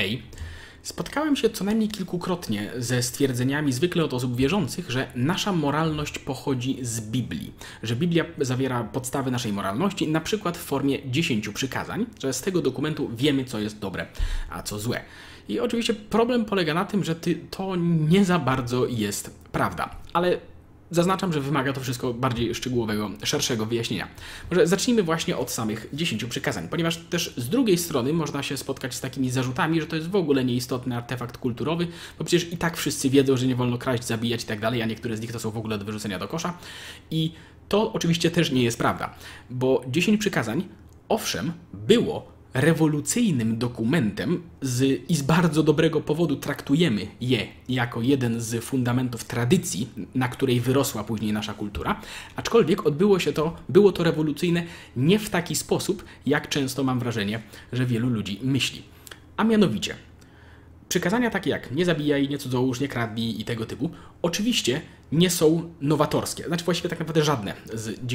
Hej, spotkałem się co najmniej kilkukrotnie ze stwierdzeniami zwykle od osób wierzących, że nasza moralność pochodzi z Biblii, że Biblia zawiera podstawy naszej moralności, na przykład w formie 10 przykazań, że z tego dokumentu wiemy, co jest dobre, a co złe. I oczywiście problem polega na tym, że to nie za bardzo jest prawda, ale zaznaczam, że wymaga to wszystko bardziej szczegółowego, szerszego wyjaśnienia. Może zacznijmy właśnie od samych 10 przykazań, ponieważ też z drugiej strony można się spotkać z takimi zarzutami, że to jest w ogóle nieistotny artefakt kulturowy, bo przecież i tak wszyscy wiedzą, że nie wolno kraść, zabijać i tak dalej, a niektóre z nich to są w ogóle do wyrzucenia do kosza. I to oczywiście też nie jest prawda, bo 10 przykazań, owszem, było rewolucyjnym dokumentem i z bardzo dobrego powodu traktujemy je jako jeden z fundamentów tradycji, na której wyrosła później nasza kultura, aczkolwiek było to rewolucyjne nie w taki sposób, jak często mam wrażenie, że wielu ludzi myśli. A mianowicie przykazania takie jak nie zabijaj, nie cudzołóż, nie kradnij i tego typu oczywiście nie są nowatorskie. Znaczy właściwie tak naprawdę żadne z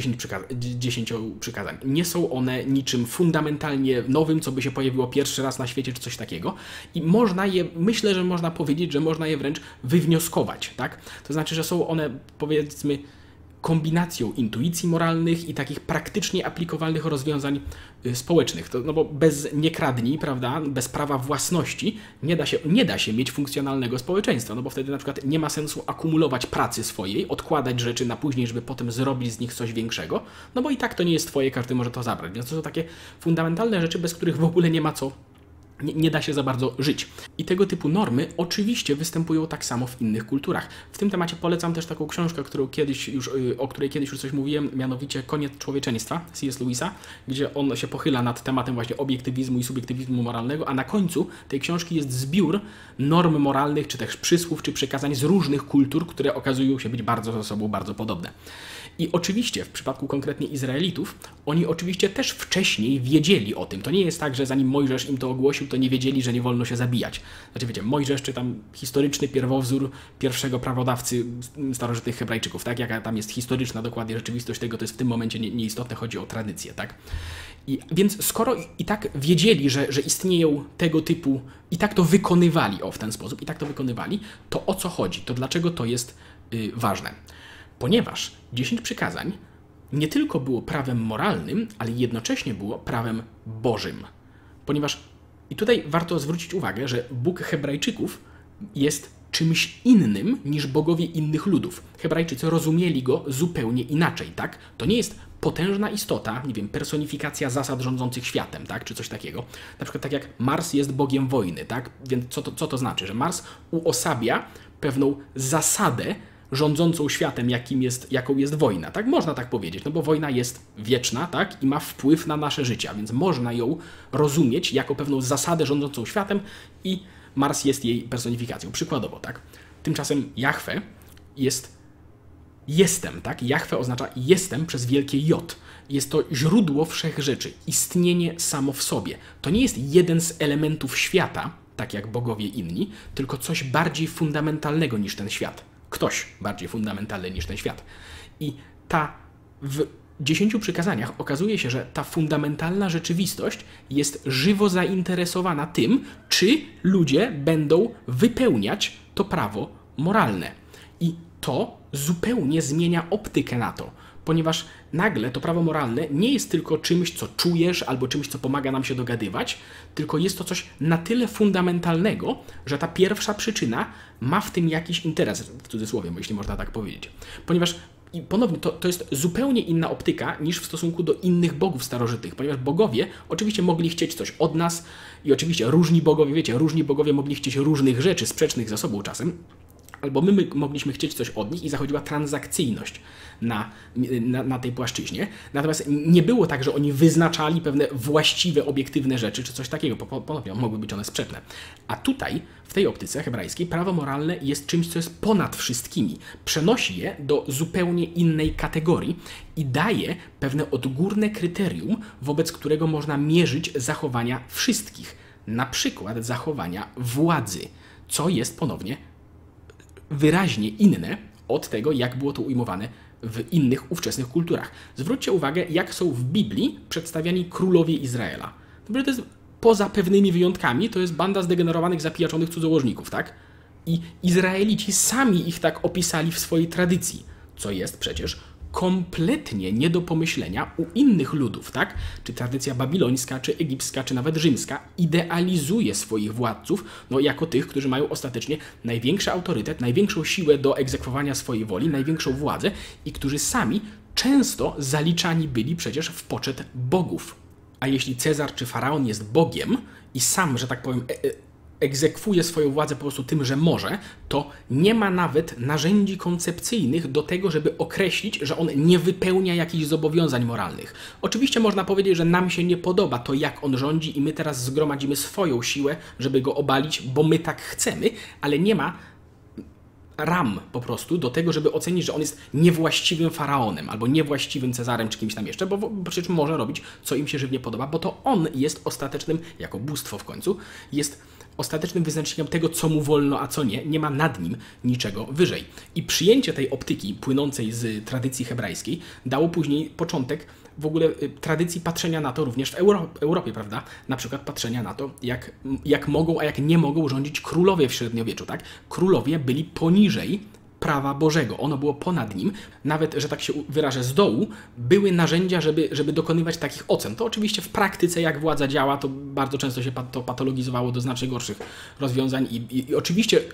10 przykazań. Nie są one niczym fundamentalnie nowym, co by się pojawiło pierwszy raz na świecie czy coś takiego. I myślę, że można powiedzieć, że można je wręcz wywnioskować. Tak? To znaczy, że są one, powiedzmy, kombinacją intuicji moralnych i takich praktycznie aplikowalnych rozwiązań społecznych. No bo bez nie kradnij, prawda, bez prawa własności nie da się mieć funkcjonalnego społeczeństwa, no bo wtedy na przykład nie ma sensu akumulować pracy swojej, odkładać rzeczy na później, żeby potem zrobić z nich coś większego, no bo i tak to nie jest twoje, każdy może to zabrać. Więc to są takie fundamentalne rzeczy, bez których w ogóle nie da się za bardzo żyć. I tego typu normy oczywiście występują tak samo w innych kulturach. W tym temacie polecam też taką książkę, o której kiedyś już coś mówiłem, mianowicie Koniec Człowieczeństwa C.S. Lewisa, gdzie on się pochyla nad tematem właśnie obiektywizmu i subiektywizmu moralnego, a na końcu tej książki jest zbiór norm moralnych, czy też przysłów, czy przekazań z różnych kultur, które okazują się być ze sobą bardzo podobne. I oczywiście w przypadku konkretnie Izraelitów, oni oczywiście też wcześniej wiedzieli o tym. To nie jest tak, że zanim Mojżesz im to ogłosił, to nie wiedzieli, że nie wolno się zabijać. Znaczy wiecie, Mojżesz czy tam historyczny pierwowzór pierwszego prawodawcy starożytnych Hebrajczyków, tak? Jaka tam jest historyczna dokładnie rzeczywistość tego, to jest w tym momencie nieistotne, chodzi o tradycję, tak? Więc skoro i tak wiedzieli, że istnieją tego typu, i tak to wykonywali, o w ten sposób, i tak to wykonywali, to o co chodzi? To dlaczego to jest ważne? Ponieważ 10 przykazań nie tylko było prawem moralnym, ale jednocześnie było prawem Bożym. Ponieważ, i tutaj warto zwrócić uwagę, że Bóg Hebrajczyków jest czymś innym niż bogowie innych ludów. Hebrajczycy rozumieli go zupełnie inaczej, tak? To nie jest potężna istota, nie wiem, personifikacja zasad rządzących światem, tak? Czy coś takiego. Na przykład tak jak Mars jest bogiem wojny, tak? Więc co to znaczy? Że Mars uosabia pewną zasadę rządzącą światem, jaką jest wojna, tak? Można tak powiedzieć, no bo wojna jest wieczna, tak? I ma wpływ na nasze życia, więc można ją rozumieć jako pewną zasadę rządzącą światem i Mars jest jej personifikacją, przykładowo, tak? Tymczasem Jahwe jest jestem, tak? Jahwe oznacza jestem przez wielkie J. Jest to źródło wszech rzeczy, istnienie samo w sobie. To nie jest jeden z elementów świata, tak jak bogowie inni, tylko coś bardziej fundamentalnego niż ten świat. Ktoś bardziej fundamentalny niż ten świat. I w 10 przykazaniach okazuje się, że ta fundamentalna rzeczywistość jest żywo zainteresowana tym, czy ludzie będą wypełniać to prawo moralne. I to zupełnie zmienia optykę na to, ponieważ nagle to prawo moralne nie jest tylko czymś, co czujesz albo czymś, co pomaga nam się dogadywać, tylko jest to coś na tyle fundamentalnego, że ta pierwsza przyczyna ma w tym jakiś interes, w cudzysłowie, jeśli można tak powiedzieć. Ponieważ i ponownie to jest zupełnie inna optyka niż w stosunku do innych bogów starożytnych, ponieważ bogowie oczywiście mogli chcieć coś od nas i oczywiście różni bogowie mogli chcieć różnych rzeczy sprzecznych ze sobą czasem, albo my mogliśmy chcieć coś od nich i zachodziła transakcyjność na tej płaszczyźnie. Natomiast nie było tak, że oni wyznaczali pewne właściwe, obiektywne rzeczy czy coś takiego, bo ponownie mogły być one sprzeczne. A tutaj, w tej optyce hebrajskiej, prawo moralne jest czymś, co jest ponad wszystkimi. Przenosi je do zupełnie innej kategorii i daje pewne odgórne kryterium, wobec którego można mierzyć zachowania wszystkich. Na przykład zachowania władzy, co jest ponownie wyraźnie inne od tego, jak było to ujmowane w innych ówczesnych kulturach. Zwróćcie uwagę, jak są w Biblii przedstawiani królowie Izraela. To jest poza pewnymi wyjątkami, to jest banda zdegenerowanych, zapijaczonych cudzołożników, tak? I Izraelici sami ich tak opisali w swojej tradycji, co jest przecież kompletnie nie do pomyślenia u innych ludów, tak? Czy tradycja babilońska, czy egipska, czy nawet rzymska idealizuje swoich władców, no jako tych, którzy mają ostatecznie największy autorytet, największą siłę do egzekwowania swojej woli, największą władzę i którzy sami często zaliczani byli przecież w poczet bogów. A jeśli Cezar czy Faraon jest bogiem i sam, że tak powiem, egzekwuje swoją władzę po prostu tym, że może, to nie ma nawet narzędzi koncepcyjnych do tego, żeby określić, że on nie wypełnia jakichś zobowiązań moralnych. Oczywiście można powiedzieć, że nam się nie podoba to, jak on rządzi i my teraz zgromadzimy swoją siłę, żeby go obalić, bo my tak chcemy, ale nie ma ram po prostu do tego, żeby ocenić, że on jest niewłaściwym faraonem albo niewłaściwym Cezarem czy kimś tam jeszcze, bo przecież może robić, co im się żywnie podoba, bo to on jest ostatecznym, jako bóstwo w końcu, jest ostatecznym wyznacznikiem tego, co mu wolno, a co nie. Nie ma nad nim niczego wyżej. I przyjęcie tej optyki płynącej z tradycji hebrajskiej dało później początek w ogóle tradycji patrzenia na to również w Europie, prawda? Na przykład patrzenia na to, jak mogą, a jak nie mogą rządzić królowie w średniowieczu, tak? Królowie byli poniżej prawa Bożego. Ono było ponad nim. Nawet, że tak się wyrażę, z dołu były narzędzia, żeby dokonywać takich ocen. To oczywiście w praktyce, jak władza działa, to bardzo często się to patologizowało do znacznie gorszych rozwiązań i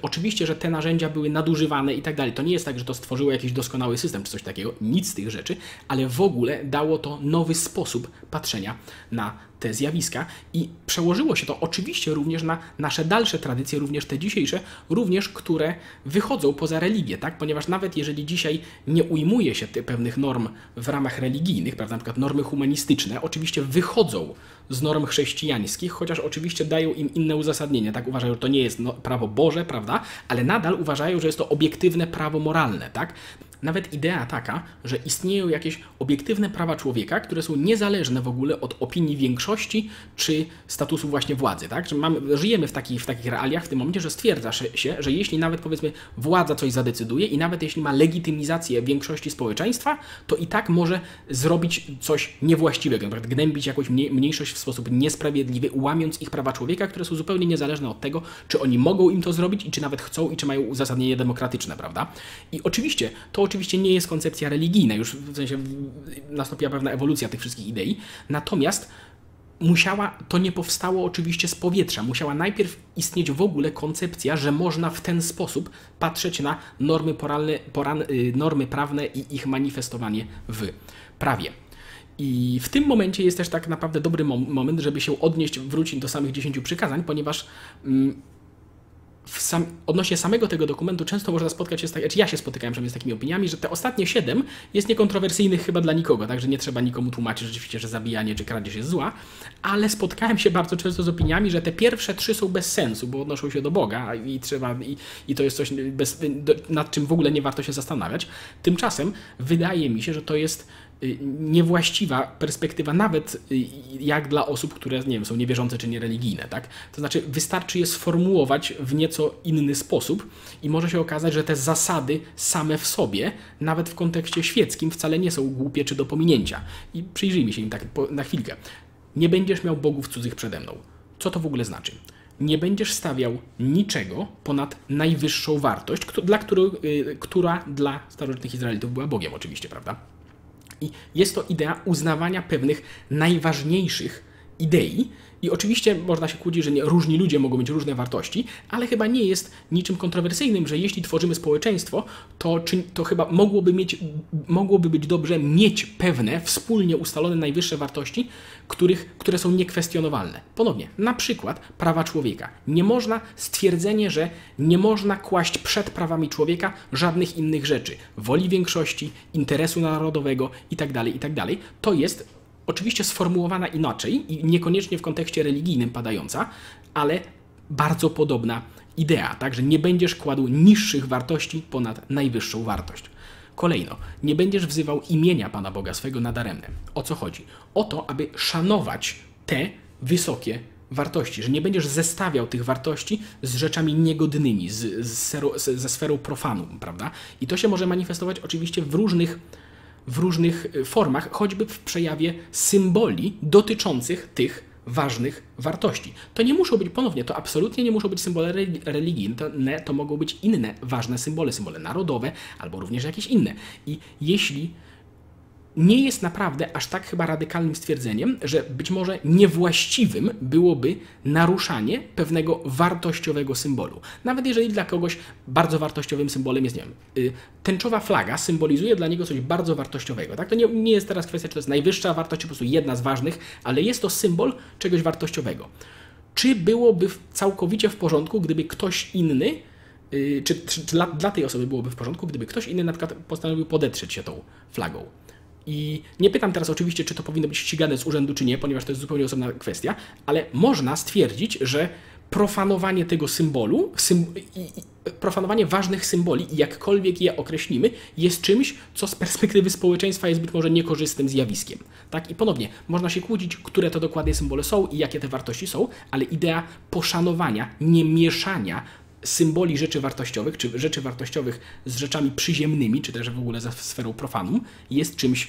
oczywiście, że te narzędzia były nadużywane i tak dalej. To nie jest tak, że to stworzyło jakiś doskonały system czy coś takiego. Nic z tych rzeczy, ale w ogóle dało to nowy sposób patrzenia na te zjawiska i przełożyło się to oczywiście również na nasze dalsze tradycje, również te dzisiejsze, również które wychodzą poza religię, tak? Ponieważ nawet jeżeli dzisiaj nie ujmuje się pewnych norm w ramach religijnych, prawda? Na przykład normy humanistyczne oczywiście wychodzą z norm chrześcijańskich, chociaż oczywiście dają im inne uzasadnienie, tak? Uważają, że to nie jest prawo Boże, prawda? Ale nadal uważają, że jest to obiektywne prawo moralne, tak? Nawet idea taka, że istnieją jakieś obiektywne prawa człowieka, które są niezależne w ogóle od opinii większości czy statusu właśnie władzy, tak? Że żyjemy w takich realiach w tym momencie, że stwierdza się, że jeśli nawet powiedzmy władza coś zadecyduje i nawet jeśli ma legitymizację większości społeczeństwa, to i tak może zrobić coś niewłaściwego, np. gnębić jakąś mniejszość w sposób niesprawiedliwy, łamiąc ich prawa człowieka, które są zupełnie niezależne od tego, czy oni mogą im to zrobić i czy nawet chcą i czy mają uzasadnienie demokratyczne, prawda? I oczywiście nie jest koncepcja religijna, już w sensie nastąpiła pewna ewolucja tych wszystkich idei, natomiast to nie powstało oczywiście z powietrza, musiała najpierw istnieć w ogóle koncepcja, że można w ten sposób patrzeć na normy prawne i ich manifestowanie w prawie. I w tym momencie jest też tak naprawdę dobry moment, żeby się wrócić do samych 10 przykazań, ponieważ odnośnie samego tego dokumentu często można spotkać się ja się spotykałem przynajmniej z takimi opiniami, że te ostatnie 7 jest niekontrowersyjnych chyba dla nikogo, także nie trzeba nikomu tłumaczyć rzeczywiście, że zabijanie czy kradzież jest zła, ale spotkałem się bardzo często z opiniami, że te pierwsze 3 są bez sensu, bo odnoszą się do Boga i to jest coś, nad czym w ogóle nie warto się zastanawiać. Tymczasem wydaje mi się, że to jest niewłaściwa perspektywa nawet jak dla osób, które nie wiem, są niewierzące czy niereligijne, tak? To znaczy wystarczy je sformułować w nieco inny sposób i może się okazać, że te zasady same w sobie, nawet w kontekście świeckim, wcale nie są głupie czy do pominięcia. I przyjrzyjmy się im tak na chwilkę. Nie będziesz miał bogów cudzych przede mną. Co to w ogóle znaczy? Nie będziesz stawiał niczego ponad najwyższą wartość, która dla starożytnych Izraelitów była Bogiem oczywiście, prawda? I jest to idea uznawania pewnych najważniejszych idei i oczywiście można się kłócić, że różni ludzie mogą mieć różne wartości, ale chyba nie jest niczym kontrowersyjnym, że jeśli tworzymy społeczeństwo, to chyba mogłoby być dobrze mieć pewne wspólnie ustalone najwyższe wartości, które są niekwestionowalne. Ponownie, na przykład prawa człowieka. Stwierdzenie, że nie można kłaść przed prawami człowieka żadnych innych rzeczy, woli większości, interesu narodowego itd., to jest oczywiście sformułowana inaczej i niekoniecznie w kontekście religijnym padająca, ale bardzo podobna idea, tak? Że nie będziesz kładł niższych wartości ponad najwyższą wartość. Kolejno, nie będziesz wzywał imienia Pana Boga swego nadaremne. O co chodzi? O to, aby szanować te wysokie wartości, że nie będziesz zestawiał tych wartości z rzeczami niegodnymi, ze sferą profanum, prawda? I to się może manifestować oczywiście w różnych formach, choćby w przejawie symboli dotyczących tych ważnych wartości. To nie muszą być, ponownie, to absolutnie nie muszą być symbole religijne, to mogą być inne ważne symbole, symbole narodowe albo również jakieś inne. I jeśli nie jest naprawdę aż tak chyba radykalnym stwierdzeniem, że być może niewłaściwym byłoby naruszanie pewnego wartościowego symbolu. Nawet jeżeli dla kogoś bardzo wartościowym symbolem jest, nie wiem, tęczowa flaga symbolizuje dla niego coś bardzo wartościowego. Tak? To nie jest teraz kwestia, czy to jest najwyższa wartość, po prostu jedna z ważnych, ale jest to symbol czegoś wartościowego. Czy byłoby całkowicie w porządku, gdyby ktoś inny, czy dla tej osoby byłoby w porządku, gdyby ktoś inny na przykład postanowił podetrzeć się tą flagą? I nie pytam teraz oczywiście, czy to powinno być ścigane z urzędu, czy nie, ponieważ to jest zupełnie osobna kwestia, ale można stwierdzić, że profanowanie tego symbolu, profanowanie ważnych symboli, jakkolwiek je określimy, jest czymś, co z perspektywy społeczeństwa jest być może niekorzystnym zjawiskiem. Tak? I ponownie, można się kłócić, które to dokładnie symbole są i jakie te wartości są, ale idea poszanowania, nie mieszania symboli rzeczy wartościowych, czy rzeczy wartościowych z rzeczami przyziemnymi, czy też w ogóle ze sferą profanum, jest czymś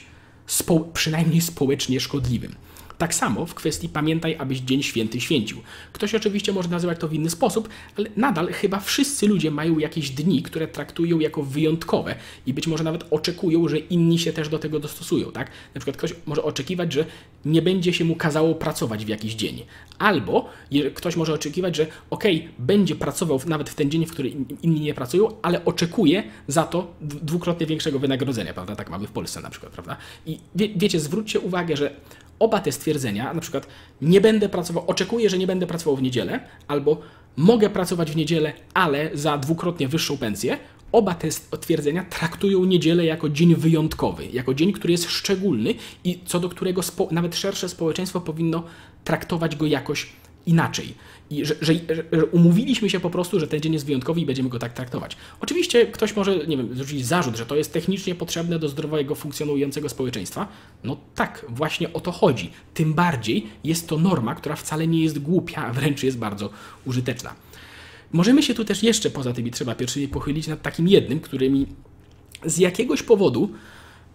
przynajmniej społecznie szkodliwym. Tak samo w kwestii pamiętaj, abyś dzień święty święcił. Ktoś oczywiście może nazywać to w inny sposób, ale nadal chyba wszyscy ludzie mają jakieś dni, które traktują jako wyjątkowe i być może nawet oczekują, że inni się też do tego dostosują. Tak? Na przykład ktoś może oczekiwać, że nie będzie się mu kazało pracować w jakiś dzień. Albo ktoś może oczekiwać, że okej, będzie pracował nawet w ten dzień, w który inni nie pracują, ale oczekuje za to dwukrotnie większego wynagrodzenia, prawda? Tak mamy w Polsce na przykład, prawda? I wiecie, zwróćcie uwagę, że oba te stwierdzenia, na przykład nie będę pracował, oczekuję, że nie będę pracował w niedzielę, albo mogę pracować w niedzielę, ale za dwukrotnie wyższą pensję, oba te stwierdzenia traktują niedzielę jako dzień wyjątkowy, jako dzień, który jest szczególny i co do którego nawet szersze społeczeństwo powinno traktować go jakoś inaczej. I że umówiliśmy się po prostu, że ten dzień jest wyjątkowy i będziemy go tak traktować. Oczywiście ktoś może, nie wiem, zrzucić zarzut, że to jest technicznie potrzebne do zdrowego, funkcjonującego społeczeństwa. No tak, właśnie o to chodzi. Tym bardziej jest to norma, która wcale nie jest głupia, a wręcz jest bardzo użyteczna. Możemy się tu też jeszcze poza tymi trzema pierwszymi pochylić nad takim jednym, którymi z jakiegoś powodu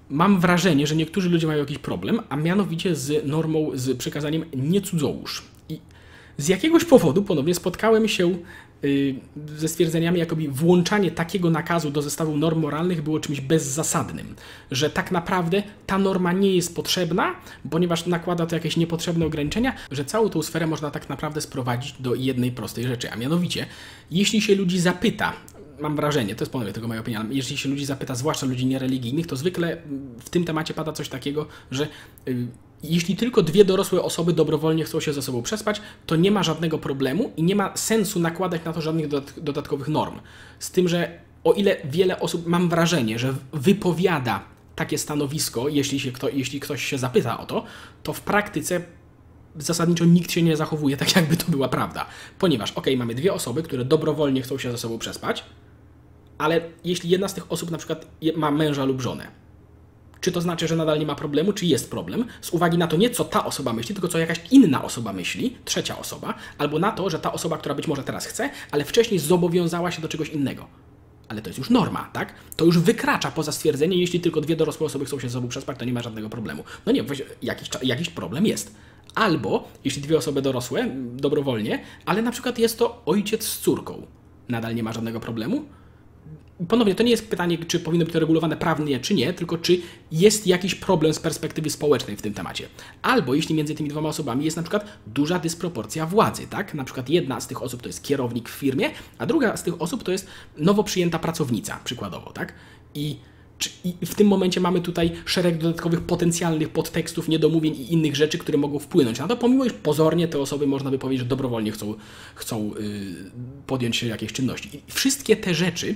mam wrażenie, że niektórzy ludzie mają jakiś problem, a mianowicie z normą, z przykazaniem nie cudzołóż. I z jakiegoś powodu ponownie spotkałem się ze stwierdzeniami, jakoby włączanie takiego nakazu do zestawu norm moralnych było czymś bezzasadnym, że tak naprawdę ta norma nie jest potrzebna, ponieważ nakłada to jakieś niepotrzebne ograniczenia, że całą tą sferę można tak naprawdę sprowadzić do jednej prostej rzeczy, a mianowicie, jeśli się ludzi zapyta, mam wrażenie, to jest ponownie tylko moja opinia, ale jeśli się ludzi zapyta, zwłaszcza ludzi niereligijnych, to zwykle w tym temacie pada coś takiego, że jeśli tylko dwie dorosłe osoby dobrowolnie chcą się ze sobą przespać, to nie ma żadnego problemu i nie ma sensu nakładać na to żadnych dodatkowych norm. Z tym, że o ile wiele osób, mam wrażenie, że wypowiada takie stanowisko, jeśli ktoś się zapyta o to, to w praktyce zasadniczo nikt się nie zachowuje tak, jakby to była prawda. Ponieważ, okej, mamy dwie osoby, które dobrowolnie chcą się ze sobą przespać, ale jeśli jedna z tych osób na przykład ma męża lub żonę, czy to znaczy, że nadal nie ma problemu, czy jest problem, z uwagi na to nie, co ta osoba myśli, tylko co jakaś inna osoba myśli, trzecia osoba, albo na to, że ta osoba, która być może teraz chce, ale wcześniej zobowiązała się do czegoś innego. Ale to jest już norma, tak? To już wykracza poza stwierdzenie, jeśli tylko dwie dorosłe osoby chcą się ze sobą przespać, to nie ma żadnego problemu. No nie, jakiś problem jest. Albo, jeśli dwie osoby dorosłe, dobrowolnie, ale na przykład jest to ojciec z córką, nadal nie ma żadnego problemu. Ponownie, to nie jest pytanie, czy powinno być to regulowane prawnie, czy nie, tylko czy jest jakiś problem z perspektywy społecznej w tym temacie. Albo jeśli między tymi dwoma osobami jest na przykład duża dysproporcja władzy, tak? Na przykład jedna z tych osób to jest kierownik w firmie, a druga z tych osób to jest nowo przyjęta pracownica, przykładowo, tak? I w tym momencie mamy tutaj szereg dodatkowych potencjalnych podtekstów, niedomówień i innych rzeczy, które mogą wpłynąć na to, pomimo iż pozornie te osoby, można by powiedzieć, że dobrowolnie chcą podjąć się jakiejś czynności. I wszystkie te rzeczy,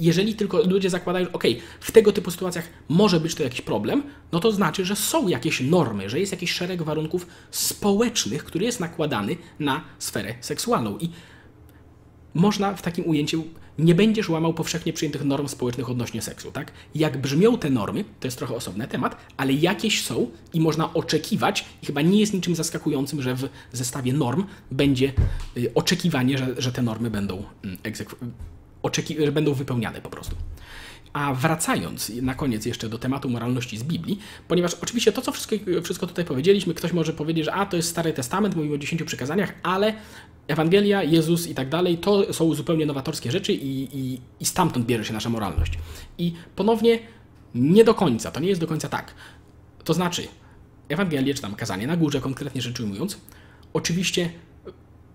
jeżeli tylko ludzie zakładają, że okej, w tego typu sytuacjach może być to jakiś problem, no to znaczy, że są jakieś normy, że jest jakiś szereg warunków społecznych, który jest nakładany na sferę seksualną. I można w takim ujęciu, nie będziesz łamał powszechnie przyjętych norm społecznych odnośnie seksu, tak? Jak brzmią te normy, to jest trochę osobny temat, ale jakieś są i można oczekiwać, i chyba nie jest niczym zaskakującym, że w zestawie norm będzie oczekiwanie, że te normy będą wypełniane po prostu. A wracając na koniec jeszcze do tematu moralności z Biblii, ponieważ oczywiście to, co wszystko tutaj powiedzieliśmy, ktoś może powiedzieć, że to jest Stary Testament, mówimy o 10 przykazaniach, ale Ewangelia, Jezus i tak dalej, to są zupełnie nowatorskie rzeczy i stamtąd bierze się nasza moralność. I ponownie nie do końca, to nie jest do końca tak. To znaczy, Ewangelię, czy tam kazanie na górze, konkretnie rzecz ujmując, oczywiście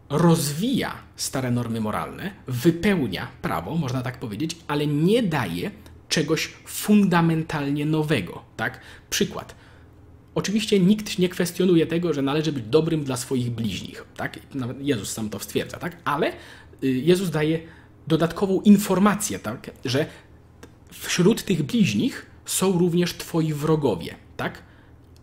rozwija stare normy moralne, wypełnia prawo, można tak powiedzieć, ale nie daje czegoś fundamentalnie nowego. Tak? Przykład. Oczywiście nikt nie kwestionuje tego, że należy być dobrym dla swoich bliźnich. Tak? Nawet Jezus sam to stwierdza, tak? Ale Jezus daje dodatkową informację, tak? Że wśród tych bliźnich są również twoi wrogowie. Tak?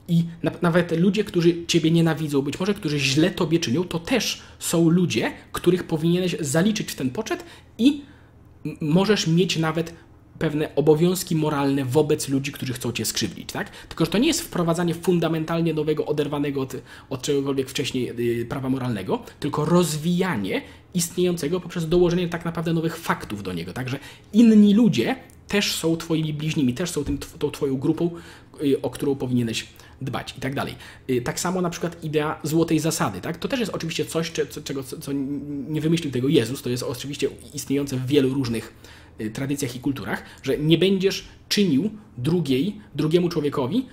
I nawet ludzie, którzy ciebie nienawidzą, być może, którzy źle tobie czynią, to też są ludzie, których powinieneś zaliczyć w ten poczet i możesz mieć nawet pewne obowiązki moralne wobec ludzi, którzy chcą cię skrzywdzić, tak? Tylko że to nie jest wprowadzanie fundamentalnie nowego, oderwanego od czegokolwiek wcześniej prawa moralnego, tylko rozwijanie istniejącego poprzez dołożenie tak naprawdę nowych faktów do niego. Także inni ludzie też są twoimi bliźnimi, też są tą twoją grupą, o którą powinieneś dbać i tak dalej. Tak samo na przykład idea złotej zasady, tak? To też jest oczywiście coś, co nie wymyślił tego Jezus, to jest oczywiście istniejące w wielu różnych tradycjach i kulturach, że nie będziesz czynił drugiemu człowiekowi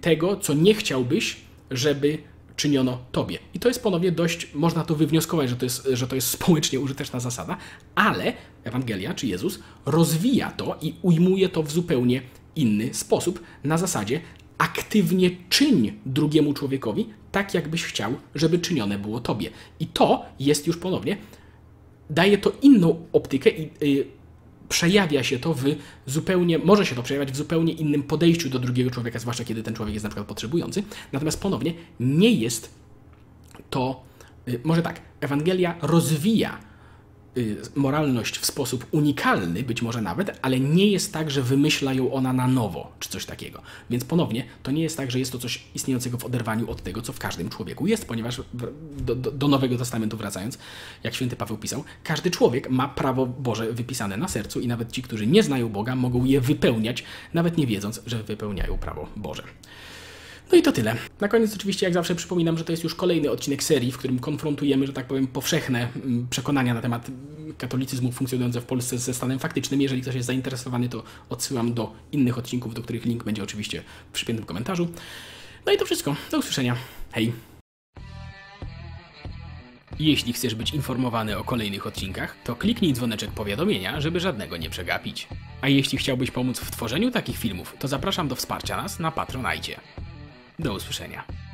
tego, co nie chciałbyś, żeby czyniono tobie. I to jest ponownie dość, można to wywnioskować, że to jest społecznie użyteczna zasada, ale Ewangelia czy Jezus rozwija to i ujmuje to w zupełnie inny sposób, na zasadzie aktywnie czyń drugiemu człowiekowi tak, jakbyś chciał, żeby czynione było tobie. I to jest już ponownie, daje to inną optykę i przejawia się to może się to przejawiać w zupełnie innym podejściu do drugiego człowieka, zwłaszcza kiedy ten człowiek jest na przykład potrzebujący. Natomiast ponownie nie jest to, może tak, Ewangelia rozwija moralność w sposób unikalny, być może nawet, ale nie jest tak, że wymyśla ją ona na nowo, czy coś takiego. Więc ponownie, to nie jest tak, że jest to coś istniejącego w oderwaniu od tego, co w każdym człowieku jest, ponieważ do Nowego Testamentu wracając, jak święty Paweł pisał, każdy człowiek ma prawo Boże wypisane na sercu i nawet ci, którzy nie znają Boga, mogą je wypełniać, nawet nie wiedząc, że wypełniają prawo Boże. No i to tyle. Na koniec oczywiście jak zawsze przypominam, że to jest już kolejny odcinek serii, w którym konfrontujemy, że tak powiem, powszechne przekonania na temat katolicyzmu funkcjonujące w Polsce ze stanem faktycznym. Jeżeli ktoś jest zainteresowany, to odsyłam do innych odcinków, do których link będzie oczywiście w przypiętym komentarzu. No i to wszystko. Do usłyszenia. Hej! Jeśli chcesz być informowany o kolejnych odcinkach, to kliknij dzwoneczek powiadomienia, żeby żadnego nie przegapić. A jeśli chciałbyś pomóc w tworzeniu takich filmów, to zapraszam do wsparcia nas na Patronite. Do usłyszenia.